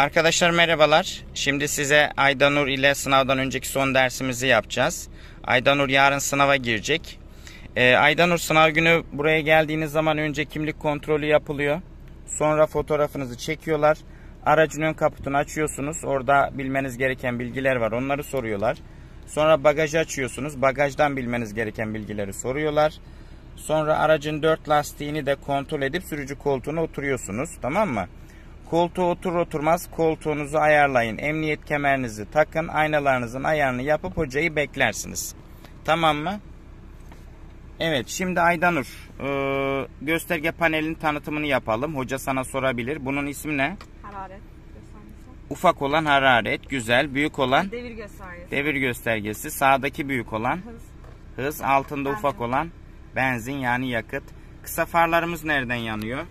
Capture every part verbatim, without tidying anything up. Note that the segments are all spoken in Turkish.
Arkadaşlar merhabalar. Şimdi size Aydanur ile sınavdan önceki son dersimizi yapacağız. Aydanur yarın sınava girecek. E, Aydanur sınav günü buraya geldiğiniz zaman önce kimlik kontrolü yapılıyor. Sonra fotoğrafınızı çekiyorlar. Aracın ön kaputunu açıyorsunuz. Orada bilmeniz gereken bilgiler var. Onları soruyorlar. Sonra bagajı açıyorsunuz. Bagajdan bilmeniz gereken bilgileri soruyorlar. Sonra aracın dört lastiğini de kontrol edip sürücü koltuğuna oturuyorsunuz. Tamam mı? Koltuğa otur oturmaz koltuğunuzu ayarlayın. Emniyet kemerinizi takın. Aynalarınızın ayarını yapıp hocayı beklersiniz. Tamam mı? Evet, şimdi Aydanur e, gösterge panelinin tanıtımını yapalım. Hoca sana sorabilir. Bunun ismi ne? Hararet göstergesi. Ufak olan hararet. Güzel. Büyük olan? Devir göstergesi. Devir göstergesi. Sağdaki büyük olan? Hız. Hız. Altında benzin. Ufak olan? Benzin yani yakıt. Kısa farlarımız nereden yanıyor?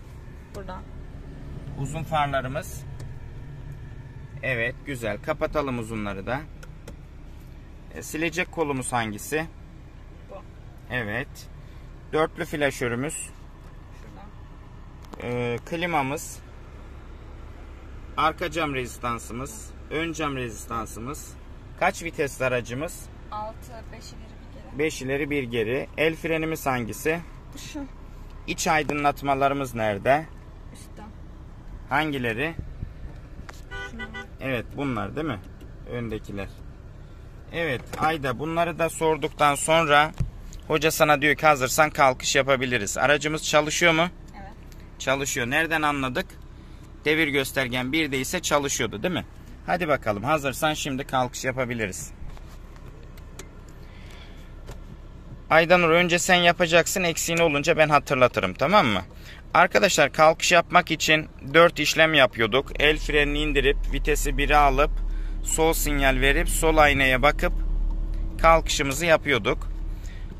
Buradan. Uzun farlarımız. Evet, güzel. Kapatalım uzunları da. E, silecek kolumuz hangisi? Bu. Evet. Dörtlü flaşörümüz. E, klimamız. Arka cam rezistansımız. Ön cam rezistansımız. Kaç vitesli aracımız? altı, beş ileri bir geri. beş ileri bir geri. El frenimiz hangisi? Şu. İç aydınlatmalarımız nerede? Üstte. Hangileri? Şunlar. Evet, bunlar değil mi? Öndekiler. Evet Ayda, bunları da sorduktan sonra hoca sana diyor ki hazırsan kalkış yapabiliriz. Aracımız çalışıyor mu? Evet. Çalışıyor. Nereden anladık? Devir göstergen birde ise çalışıyordu değil mi? Hadi bakalım, hazırsan şimdi kalkış yapabiliriz. Aydanur, önce sen yapacaksın, eksiğini olunca ben hatırlatırım, tamam mı? Arkadaşlar, kalkış yapmak için dört işlem yapıyorduk. El frenini indirip vitesi bire alıp sol sinyal verip sol aynaya bakıp kalkışımızı yapıyorduk.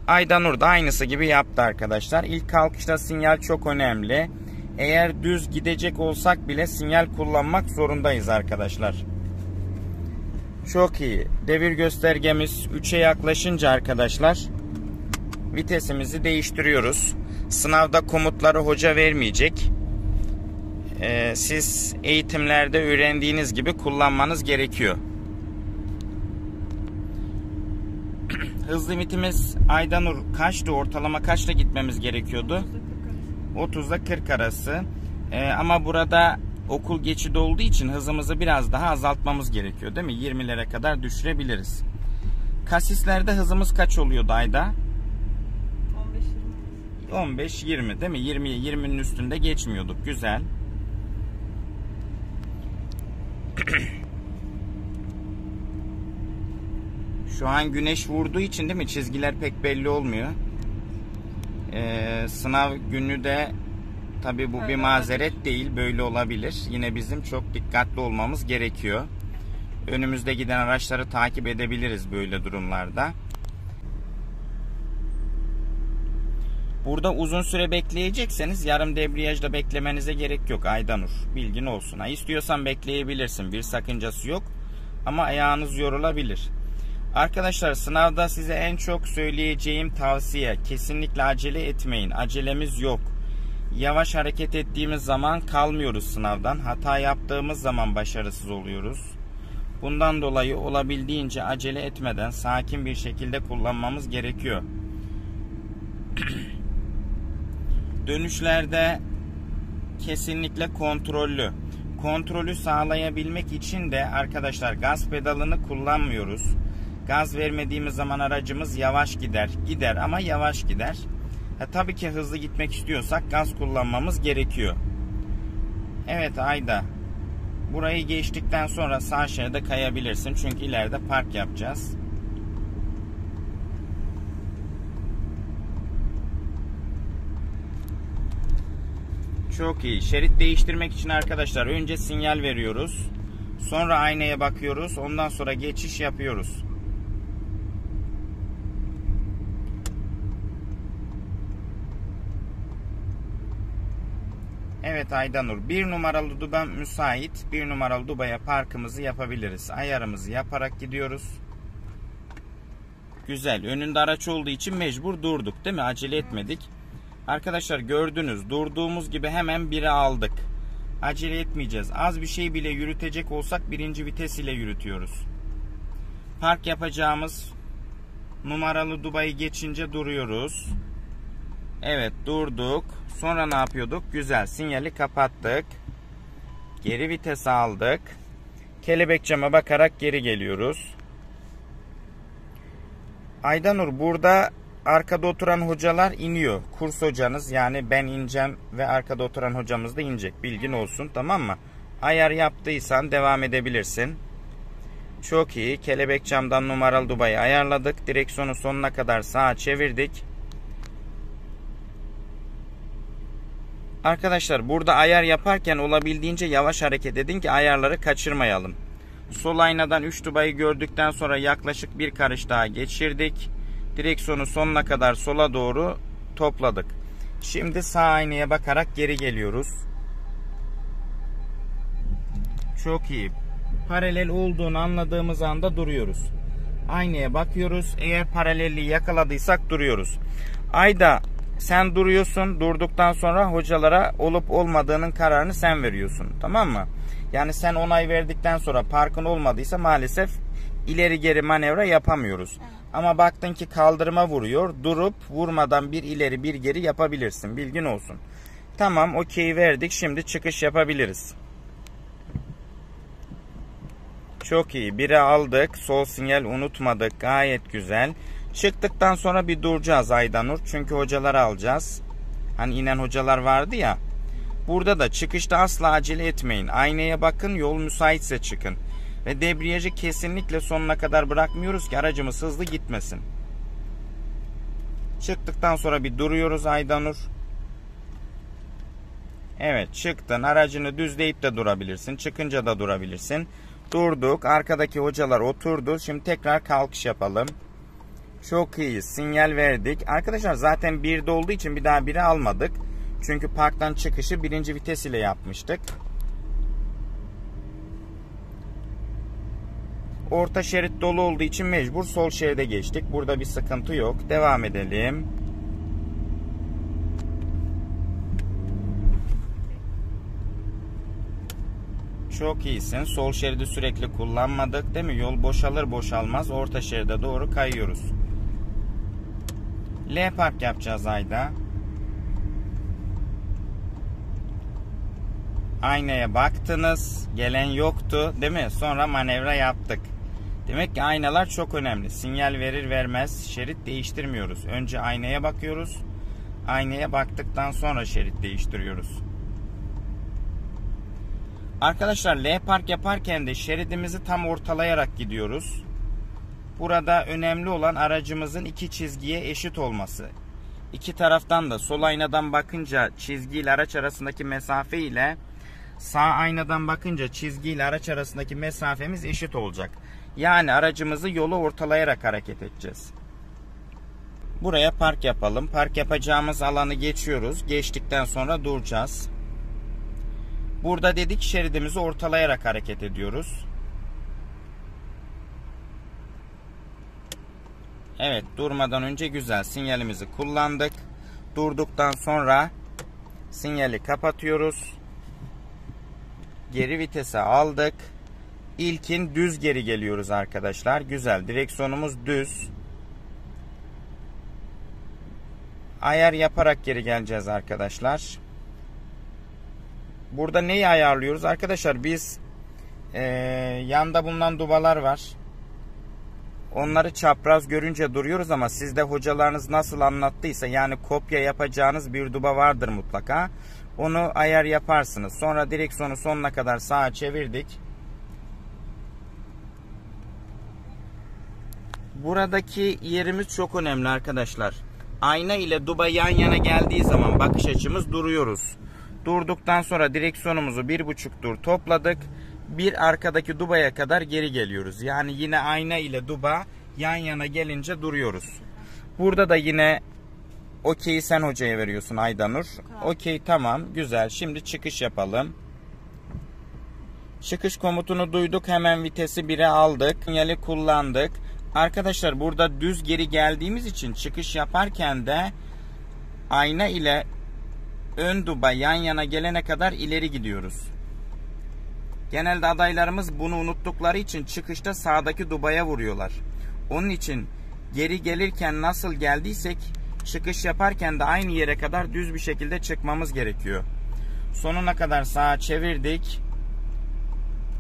Aydanur da aynısı gibi yaptı arkadaşlar. İlk kalkışta sinyal çok önemli. Eğer düz gidecek olsak bile sinyal kullanmak zorundayız arkadaşlar. Çok iyi. Devir göstergemiz üçe yaklaşınca arkadaşlar vitesimizi değiştiriyoruz. Sınavda komutları hoca vermeyecek. Ee, siz eğitimlerde öğrendiğiniz gibi kullanmanız gerekiyor. Hız limitimiz Aydanur kaçtı? Ortalama kaçla gitmemiz gerekiyordu? otuz ile kırk arası. Ee, ama burada okul geçidi olduğu için hızımızı biraz daha azaltmamız gerekiyor değil mi? yirmilere kadar düşürebiliriz. Kasislerde hızımız kaç oluyordu Ayda? on beş yirmi değil mi? yirmi yirminin üstünde geçmiyorduk. Güzel. Şu an güneş vurduğu için değil mi? Çizgiler pek belli olmuyor. Ee, sınav günü de tabi bu bir mazeret değil. Böyle olabilir. Yine bizim çok dikkatli olmamız gerekiyor. Önümüzde giden araçları takip edebiliriz böyle durumlarda. Burada uzun süre bekleyecekseniz yarım debriyajda beklemenize gerek yok Aydanur. Bilgin olsun. Ha, istiyorsan bekleyebilirsin. Bir sakıncası yok. Ama ayağınız yorulabilir. Arkadaşlar, sınavda size en çok söyleyeceğim tavsiye: kesinlikle acele etmeyin. Acelemiz yok. Yavaş hareket ettiğimiz zaman kalmıyoruz sınavdan. Hata yaptığımız zaman başarısız oluyoruz. Bundan dolayı olabildiğince acele etmeden sakin bir şekilde kullanmamız gerekiyor. Dönüşlerde kesinlikle kontrollü. Kontrolü sağlayabilmek için de arkadaşlar gaz pedalını kullanmıyoruz. Gaz vermediğimiz zaman aracımız yavaş gider. Gider ama yavaş gider. Ha, tabii ki hızlı gitmek istiyorsak gaz kullanmamız gerekiyor. Evet Ayda, burayı geçtikten sonra sağ şeride kayabilirsin. Çünkü ileride park yapacağız. Çok iyi. Şerit değiştirmek için arkadaşlar önce sinyal veriyoruz. Sonra aynaya bakıyoruz. Ondan sonra geçiş yapıyoruz. Evet Aydanur. Bir numaralı duba müsait. Bir numaralı dubaya parkımızı yapabiliriz. Ayarımızı yaparak gidiyoruz. Güzel. Önünde araç olduğu için mecbur durduk değil mi? Acele etmedik. Arkadaşlar gördünüz, durduğumuz gibi hemen biri aldık. acele etmeyeceğiz. Az bir şey bile yürütecek olsak birinci vites ile yürütüyoruz. Park yapacağımız numaralı Dubai geçince duruyoruz. Evet, durduk. Sonra ne yapıyorduk? Güzel, sinyali kapattık. Geri vites aldık. Kelebek cama bakarak geri geliyoruz. Aydanur, burada arkada oturan hocalar iniyor. Kurs hocanız, yani ben ineceğim ve arkada oturan hocamız da inecek. Bilgin olsun, tamam mı? Ayar yaptıysan devam edebilirsin. Çok iyi. Kelebek camdan numaralı Dubai ayarladık. Direksiyonu sonuna kadar sağa çevirdik. Arkadaşlar, burada ayar yaparken olabildiğince yavaş hareket edin ki ayarları kaçırmayalım. Sol aynadan üç Dubai'yi gördükten sonra yaklaşık bir karış daha geçirdik. Direksiyonu sonuna kadar sola doğru topladık. Şimdi sağ aynaya bakarak geri geliyoruz. Çok iyi. Paralel olduğunu anladığımız anda duruyoruz. Aynaya bakıyoruz. Eğer paralelliği yakaladıysak duruyoruz. Ayda, sen duruyorsun. Durduktan sonra hocalara olup olmadığının kararını sen veriyorsun. Tamam mı? Yani sen onay verdikten sonra parkın olmadıysa maalesef ileri geri manevra yapamıyoruz. Evet. Ama baktın ki kaldırıma vuruyor. Durup vurmadan bir ileri bir geri yapabilirsin. Bilgin olsun. Tamam, okey verdik. Şimdi çıkış yapabiliriz. Çok iyi. Biri aldık. Sol sinyal unutmadık. Gayet güzel. Çıktıktan sonra bir duracağız Aydanur. Çünkü hocaları alacağız. Hani inen hocalar vardı ya. Burada da çıkışta asla acele etmeyin. Aynaya bakın. Yol müsaitse çıkın. Ve debriyajı kesinlikle sonuna kadar bırakmıyoruz ki aracımız hızlı gitmesin. Çıktıktan sonra bir duruyoruz Aydanur. Evet, çıktın. Aracını düzleyip de durabilirsin. Çıkınca da durabilirsin. Durduk. Arkadaki hocalar oturdu. Şimdi tekrar kalkış yapalım. Çok iyi. Sinyal verdik. Arkadaşlar zaten birde olduğu için bir daha biri almadık. Çünkü parktan çıkışı birinci vites ile yapmıştık. Orta şerit dolu olduğu için mecbur sol şeride geçtik. Burada bir sıkıntı yok. Devam edelim. Çok iyisin. Sol şeridi sürekli kullanmadık, değil mi? Yol boşalır boşalmaz orta şeride doğru kayıyoruz. L park yapacağız Ayda. Aynaya baktınız. Gelen yoktu, değil mi? Sonra manevra yaptık. Demek ki aynalar çok önemli. Sinyal verir vermez şerit değiştirmiyoruz. Önce aynaya bakıyoruz. Aynaya baktıktan sonra şerit değiştiriyoruz. Arkadaşlar L park yaparken de şeridimizi tam ortalayarak gidiyoruz. Burada önemli olan aracımızın iki çizgiye eşit olması. İki taraftan da sol aynadan bakınca çizgi ile araç arasındaki mesafe ile sağ aynadan bakınca çizgi ile araç arasındaki mesafemiz eşit olacak. Yani aracımızı yolu ortalayarak hareket edeceğiz. Buraya park yapalım. Park yapacağımız alanı geçiyoruz. Geçtikten sonra duracağız. Burada dedik şeridimizi ortalayarak hareket ediyoruz. Evet, durmadan önce güzel sinyalimizi kullandık. Durduktan sonra sinyali kapatıyoruz. Geri vitese aldık. İlkin düz geri geliyoruz arkadaşlar. Güzel, direksiyonumuz düz. Ayar yaparak geri geleceğiz arkadaşlar. Burada neyi ayarlıyoruz? Arkadaşlar biz e, yanda bulunan dubalar var. Onları çapraz görünce duruyoruz ama sizde hocalarınız nasıl anlattıysa, yani kopya yapacağınız bir duba vardır mutlaka. Onu ayar yaparsınız. Sonra direksiyonu sonuna kadar sağa çevirdik. Buradaki yerimiz çok önemli arkadaşlar. Ayna ile duba yan yana geldiği zaman bakış açımız duruyoruz. Durduktan sonra direksiyonumuzu bir buçuk tur topladık. Bir arkadaki dubaya kadar geri geliyoruz. Yani yine ayna ile duba yan yana gelince duruyoruz. Burada da yine okey'i sen hocaya veriyorsun Aydanur. Okey, tamam, güzel. Şimdi çıkış yapalım. Çıkış komutunu duyduk. Hemen vitesi bire aldık. Sinyali kullandık. Arkadaşlar burada düz geri geldiğimiz için çıkış yaparken de ayna ile ön duba yan yana gelene kadar ileri gidiyoruz. Genelde adaylarımız bunu unuttukları için çıkışta sağdaki dubaya vuruyorlar. Onun için geri gelirken nasıl geldiysek çıkış yaparken de aynı yere kadar düz bir şekilde çıkmamız gerekiyor. Sonuna kadar sağa çevirdik.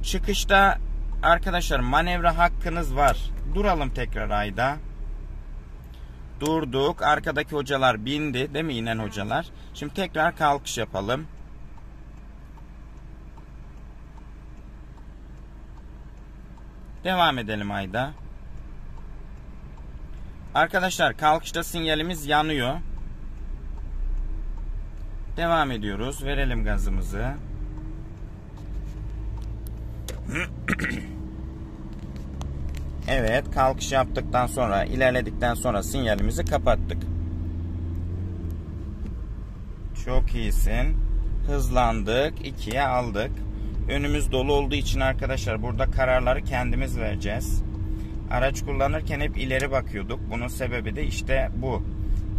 Çıkışta arkadaşlar manevra hakkınız var. Duralım tekrar ayda. Durduk. Arkadaki hocalar bindi. Değil mi inen hocalar? Şimdi tekrar kalkış yapalım. Devam edelim ayda. Arkadaşlar kalkışta sinyalimiz yanıyor. Devam ediyoruz. Verelim gazımızı. Evet, kalkış yaptıktan sonra, ilerledikten sonra sinyalimizi kapattık. Çok iyisin. Hızlandık. ikiye aldık. Önümüz dolu olduğu için arkadaşlar burada kararları kendimiz vereceğiz. Araç kullanırken hep ileri bakıyorduk. Bunun sebebi de işte bu.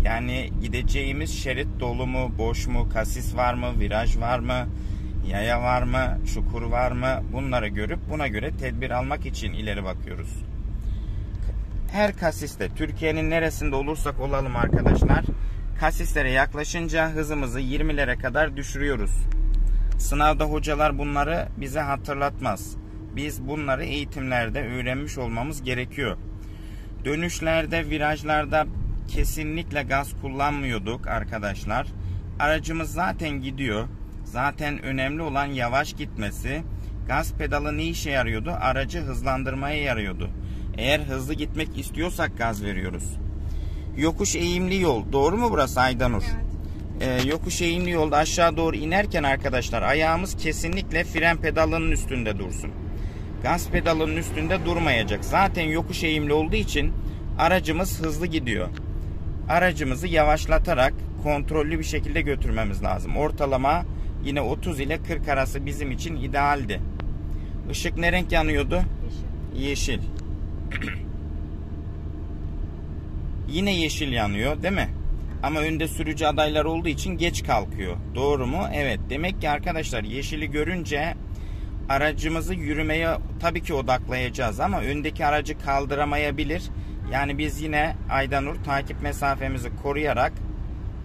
Yani gideceğimiz şerit dolu mu, boş mu, kasis var mı, viraj var mı, yaya var mı, çukur var mı, bunları görüp buna göre tedbir almak için ileri bakıyoruz. Her kasiste, Türkiye'nin neresinde olursak olalım arkadaşlar, kasislere yaklaşınca hızımızı yirmilere kadar düşürüyoruz. Sınavda hocalar bunları bize hatırlatmaz. Biz bunları eğitimlerde öğrenmiş olmamız gerekiyor. Dönüşlerde, virajlarda kesinlikle gaz kullanmıyorduk arkadaşlar. Aracımız zaten gidiyor. Zaten önemli olan yavaş gitmesi. Gaz pedalı ne işe yarıyordu? Aracı hızlandırmaya yarıyordu. Eğer hızlı gitmek istiyorsak gaz veriyoruz. Yokuş eğimli yol. Doğru mu burası Aydanur? Evet. Ee, yokuş eğimli yolda aşağı doğru inerken arkadaşlar ayağımız kesinlikle fren pedalının üstünde dursun. Gaz pedalının üstünde durmayacak. Zaten yokuş eğimli olduğu için aracımız hızlı gidiyor. Aracımızı yavaşlatarak kontrollü bir şekilde götürmemiz lazım. Ortalama yine otuz ile kırk arası bizim için idealdi. Işık ne renk yanıyordu? Yeşil. Yeşil. Yine yeşil yanıyor, değil mi? Ama önde sürücü adaylar olduğu için geç kalkıyor. Doğru mu? Evet. Demek ki arkadaşlar yeşili görünce aracımızı yürümeye tabii ki odaklayacağız ama öndeki aracı kaldıramayabilir. Yani biz yine Aydanur takip mesafemizi koruyarak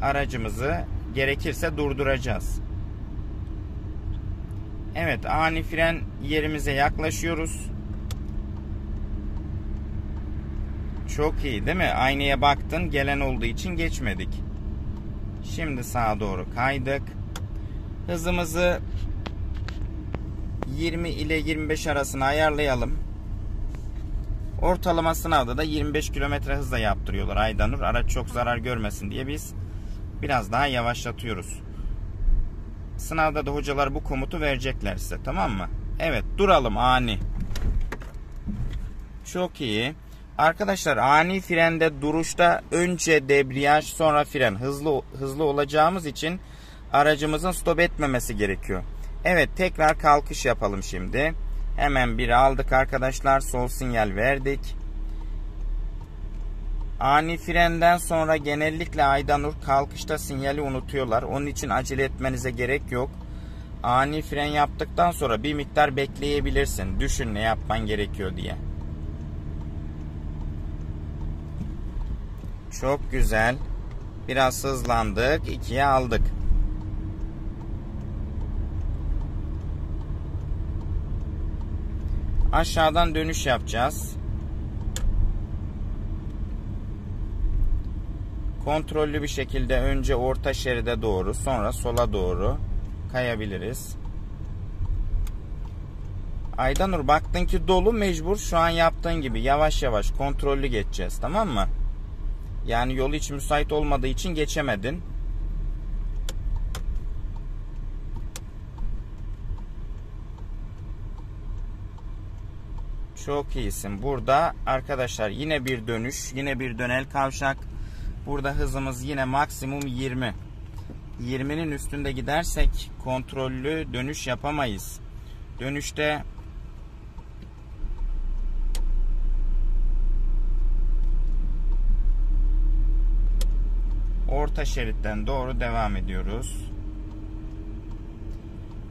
aracımızı gerekirse durduracağız. Evet, ani fren yerimize yaklaşıyoruz. Çok iyi değil mi? Aynaya baktın, gelen olduğu için geçmedik. Şimdi sağa doğru kaydık. Hızımızı yirmi ile yirmi beş arasını ayarlayalım. Ortalama sınavda da yirmi beş kilometre hızla yaptırıyorlar Aydanur. Araç çok zarar görmesin diye biz biraz daha yavaşlatıyoruz. Sınavda da hocalar bu komutu verecekler size, tamam mı? Evet, duralım ani. Çok iyi. Arkadaşlar ani frende duruşta önce debriyaj sonra fren. Hızlı hızlı olacağımız için aracımızın stop etmemesi gerekiyor. Evet, tekrar kalkış yapalım şimdi. Hemen biri aldık arkadaşlar. Sol sinyal verdik. Ani frenden sonra genellikle Aydanur kalkışta sinyali unutuyorlar. Onun için acele etmenize gerek yok. Ani fren yaptıktan sonra bir miktar bekleyebilirsin. Düşün ne yapman gerekiyor diye. Çok güzel. Biraz hızlandık. ikiye aldık. Aşağıdan dönüş yapacağız. Kontrollü bir şekilde önce orta şeride doğru, sonra sola doğru kayabiliriz. Aydanur baktın ki dolu, mecbur şu an yaptığın gibi yavaş yavaş kontrollü geçeceğiz, tamam mı? Yani yol hiç müsait olmadığı için geçemedin. Çok iyisin. Burada arkadaşlar yine bir dönüş, yine bir dönel kavşak. Burada hızımız yine maksimum yirmi. yirminin üstünde gidersek kontrollü dönüş yapamayız. Dönüşte orta şeritten doğru devam ediyoruz.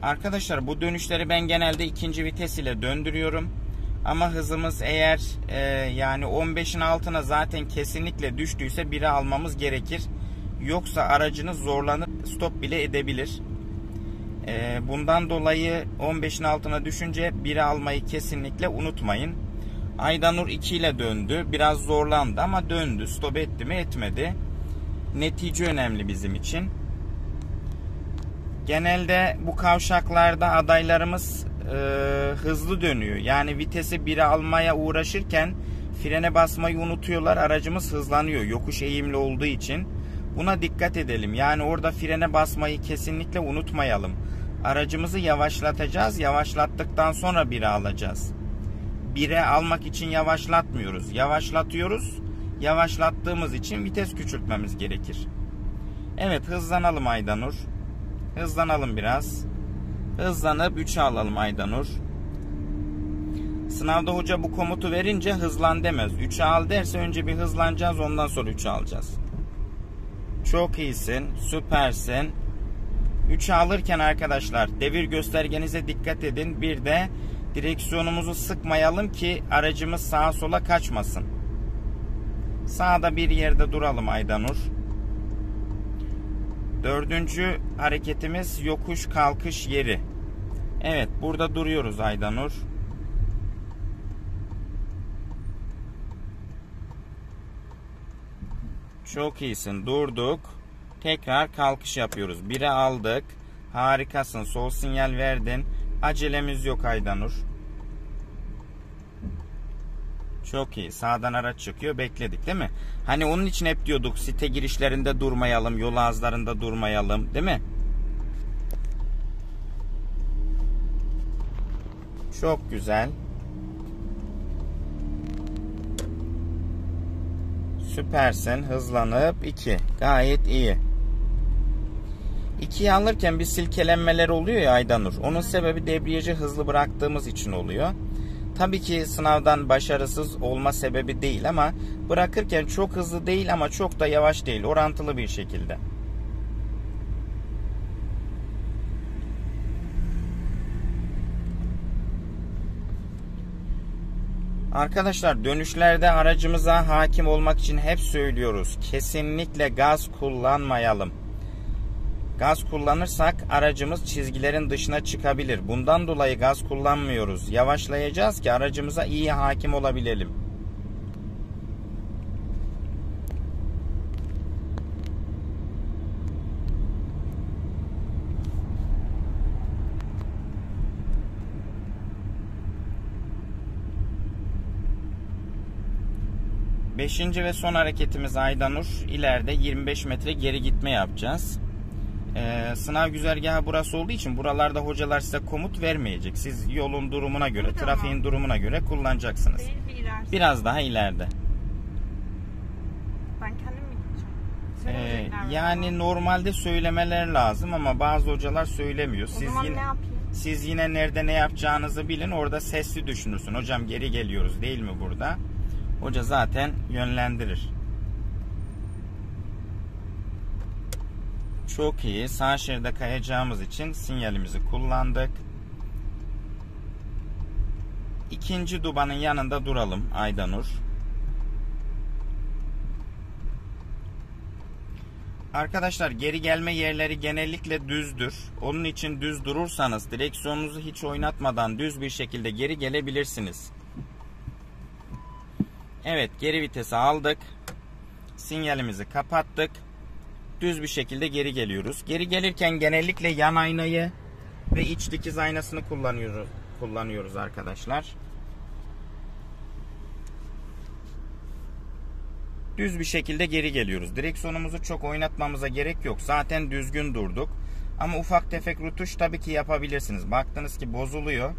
Arkadaşlar bu dönüşleri ben genelde ikinci vites ile döndürüyorum. Ama hızımız eğer e, yani on beşin altına zaten kesinlikle düştüyse biri almamız gerekir. Yoksa aracınız zorlanıp stop bile edebilir. E, bundan dolayı on beşin altına düşünce biri almayı kesinlikle unutmayın. Aydanur iki ile döndü. Biraz zorlandı ama döndü. Stop etti mi etmedi. Netice önemli bizim için. Genelde bu kavşaklarda adaylarımız e, hızlı dönüyor. Yani vitesi biri almaya uğraşırken frene basmayı unutuyorlar. Aracımız hızlanıyor yokuş eğimli olduğu için. Buna dikkat edelim. Yani orada frene basmayı kesinlikle unutmayalım. Aracımızı yavaşlatacağız. Yavaşlattıktan sonra bire alacağız. Bire almak için yavaşlatmıyoruz. Yavaşlatıyoruz. Yavaşlattığımız için vites küçültmemiz gerekir. Evet, hızlanalım Aydanur. Hızlanalım biraz. Hızlanıp üçe alalım Aydanur. Sınavda hoca bu komutu verince hızlan demez. üçe al derse önce bir hızlanacağız, ondan sonra üçe alacağız. Çok iyisin, süpersin. üçe alırken arkadaşlar devir göstergenize dikkat edin. Bir de direksiyonumuzu sıkmayalım ki aracımız sağa sola kaçmasın. Sağda bir yerde duralım Aydanur. Dördüncü hareketimiz yokuş kalkış yeri. Evet, burada duruyoruz Aydanur. Çok iyisin, durduk. Tekrar kalkış yapıyoruz. bire aldık. Harikasın, sol sinyal verdin. Acelemiz yok Aydanur. Çok iyi. Sağdan araç çıkıyor. Bekledik değil mi? Hani onun için hep diyorduk site girişlerinde durmayalım. Yol ağızlarında durmayalım. Değil mi? Çok güzel. Süpersin. Hızlanıp iki. Gayet iyi. ikiyi alırken bir silkelenmeler oluyor ya Aydanur. Onun sebebi debriyajı hızlı bıraktığımız için oluyor. Tabii ki sınavdan başarısız olma sebebi değil ama bırakırken çok hızlı değil ama çok da yavaş değil. Orantılı bir şekilde. Arkadaşlar dönüşlerde aracımıza hakim olmak için hep söylüyoruz. Kesinlikle gaz kullanmayalım. Gaz kullanırsak aracımız çizgilerin dışına çıkabilir. Bundan dolayı gaz kullanmıyoruz. Yavaşlayacağız ki aracımıza iyi hakim olabilelim. Beşinci ve son hareketimiz Aydanur. İleride yirmi beş metre geri gitme yapacağız. Ee, sınav güzergahı burası olduğu için buralarda hocalar size komut vermeyecek. Siz yolun durumuna göre, evet, trafiğin tamam. durumuna göre kullanacaksınız. Biraz, Biraz daha ileride. Ben kendim mi gideceğim? Ee, yani ama. Normalde söylemeler lazım ama bazı hocalar söylemiyor. Siz yine, siz yine nerede ne yapacağınızı bilin. Orada sesli düşünürsün. Hocam geri geliyoruz değil mi burada? Hoca zaten yönlendirir. Çok iyi. Sağ şeride kayacağımız için sinyalimizi kullandık. İkinci dubanın yanında duralım Aydanur. Arkadaşlar geri gelme yerleri genellikle düzdür. Onun için düz durursanız direksiyonunuzu hiç oynatmadan düz bir şekilde geri gelebilirsiniz. Evet, geri vitesi aldık. Sinyalimizi kapattık. Düz bir şekilde geri geliyoruz. Geri gelirken genellikle yan aynayı ve iç dikiz aynasını kullanıyoruz, kullanıyoruz arkadaşlar. Düz bir şekilde geri geliyoruz. Direksiyonumuzu çok oynatmamıza gerek yok. Zaten düzgün durduk. Ama ufak tefek rutuş tabii ki yapabilirsiniz. Baktınız ki bozuluyor.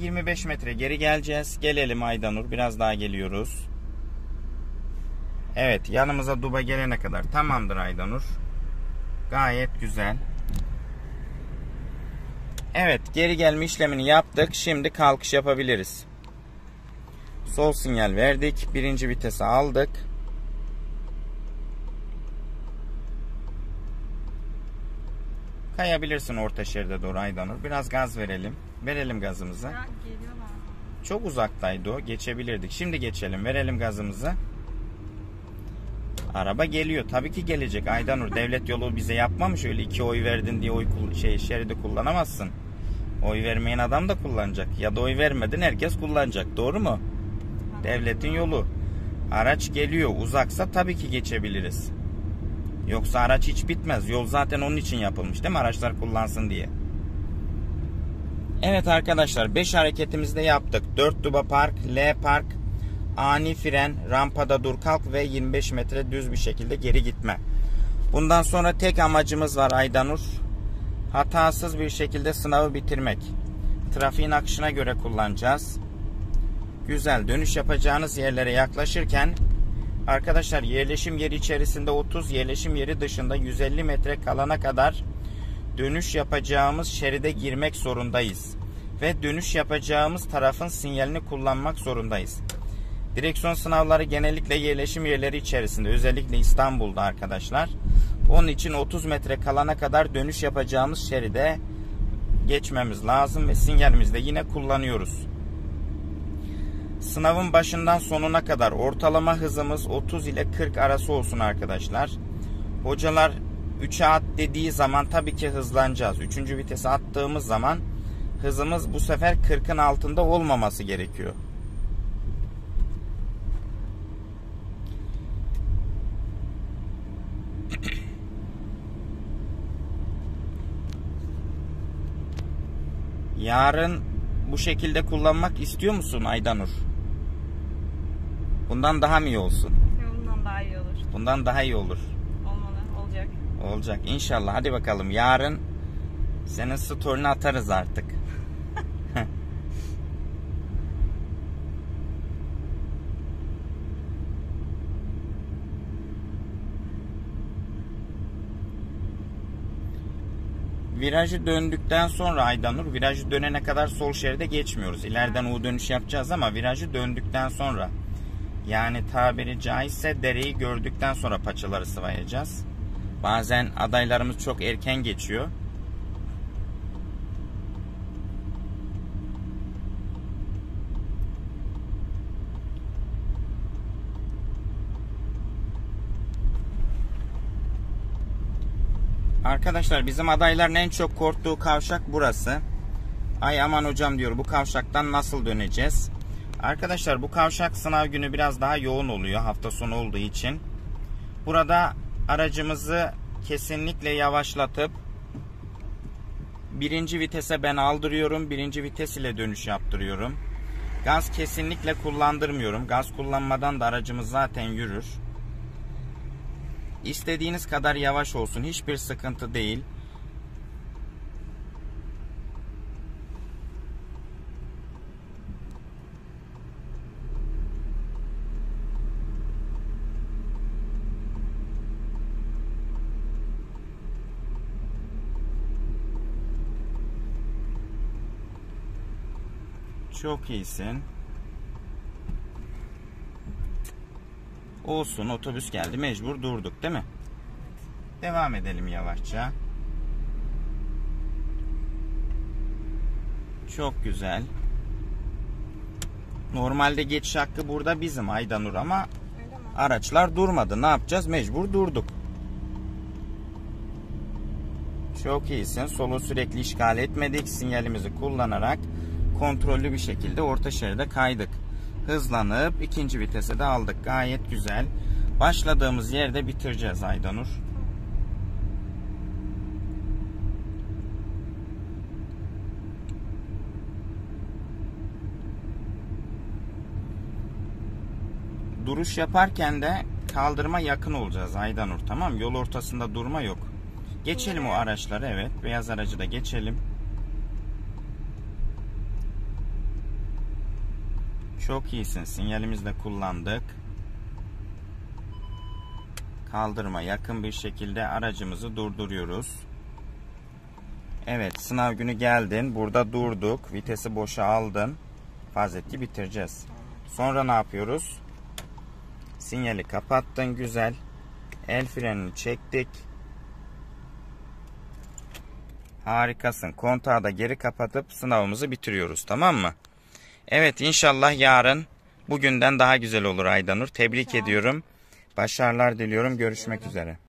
yirmi beş metre geri geleceğiz. Gelelim Aydanur. Biraz daha geliyoruz. Evet, yanımıza duba gelene kadar tamamdır Aydanur. Gayet güzel. Evet, geri gelme işlemini yaptık. Şimdi kalkış yapabiliriz. Sol sinyal verdik. Birinci vitesi aldık. Kayabilirsin Ortaşehir'de doğru Aydanur. Biraz gaz verelim. Verelim gazımızı. Ya, çok uzaktaydı o. Geçebilirdik. Şimdi geçelim. Verelim gazımızı. Araba geliyor. Tabii ki gelecek Aydanur. Devlet yolu bize yapmamış. Öyle iki oy verdin diye oy şey, şeridi kullanamazsın. Oy vermeyen adam da kullanacak. Ya da oy vermedin herkes kullanacak. Doğru mu? Devletin yolu. Araç geliyor. Uzaksa tabii ki geçebiliriz. Yoksa araç hiç bitmez. Yol zaten onun için yapılmış değil mi? Araçlar kullansın diye. Evet arkadaşlar, beş hareketimizi de yaptık. dört duba park, L park, ani fren, rampada dur kalk ve yirmi beş metre düz bir şekilde geri gitme. Bundan sonra tek amacımız var Aydanur. Hatasız bir şekilde sınavı bitirmek. Trafiğin akışına göre kullanacağız. Güzel. Dönüş yapacağınız yerlere yaklaşırken arkadaşlar yerleşim yeri içerisinde otuz, yerleşim yeri dışında yüz elli metre kalana kadar dönüş yapacağımız şeride girmek zorundayız. Ve dönüş yapacağımız tarafın sinyalini kullanmak zorundayız. Direksiyon sınavları genellikle yerleşim yerleri içerisinde, özellikle İstanbul'da arkadaşlar. Onun için otuz metre kalana kadar dönüş yapacağımız şeride geçmemiz lazım ve sinyalimizi de yine kullanıyoruz. Sınavın başından sonuna kadar ortalama hızımız otuz ile kırk arası olsun arkadaşlar. Hocalar üçe at dediği zaman tabii ki hızlanacağız. üçüncü vitese attığımız zaman hızımız bu sefer kırkın altında olmaması gerekiyor. Yarın bu şekilde kullanmak istiyor musun Aydanur? Bundan daha mı iyi olsun? Bundan daha iyi olur. Bundan daha iyi olur. Olmalı, olacak. Olacak inşallah. Hadi bakalım yarın senin story'ini atarız artık. Virajı döndükten sonra Aydanur, virajı dönene kadar sol şeride geçmiyoruz. İleriden U dönüş yapacağız ama virajı döndükten sonra, yani tabiri caizse dereyi gördükten sonra paçaları sıvayacağız. Bazen adaylarımız çok erken geçiyor. Arkadaşlar bizim adayların en çok korktuğu kavşak burası. Ay aman hocam diyor, bu kavşaktan nasıl döneceğiz? Arkadaşlar bu kavşak sınav günü biraz daha yoğun oluyor, hafta sonu olduğu için. Burada aracımızı kesinlikle yavaşlatıp birinci vitese ben aldırıyorum. Birinci vites ile dönüş yaptırıyorum. Gaz kesinlikle kullandırmıyorum. Gaz kullanmadan da aracımız zaten yürür. İstediğiniz kadar yavaş olsun. Hiçbir sıkıntı değil. Çok iyisin. Olsun, otobüs geldi, mecbur durduk değil mi? Devam edelim yavaşça. Çok güzel. Normalde geçiş hakkı burada bizim Aydanur ama araçlar durmadı. Ne yapacağız? Mecbur durduk. Çok iyisin. Solu sürekli işgal etmedik. Sinyalimizi kullanarak kontrollü bir şekilde orta şeride kaydık. Hızlanıp ikinci vitese de aldık. Gayet güzel. Başladığımız yerde bitireceğiz Aydanur. Duruş yaparken de kaldırıma yakın olacağız Aydanur, tamam? Yol ortasında durma yok. Geçelim o araçları, evet. Beyaz aracı da geçelim. Çok iyisin. Sinyalimizi de kullandık. Kaldırıma yakın bir şekilde aracımızı durduruyoruz. Evet, sınav günü geldin. Burada durduk. Vitesi boşa aldın. Fazletli bitireceğiz. Sonra ne yapıyoruz? Sinyali kapattın. Güzel. El frenini çektik. Harikasın. Kontağı da geri kapatıp sınavımızı bitiriyoruz. Tamam mı? Evet, inşallah yarın bugünden daha güzel olur Aydanur. Tebrik ediyorum. Başarılar diliyorum. Görüşmek üzere.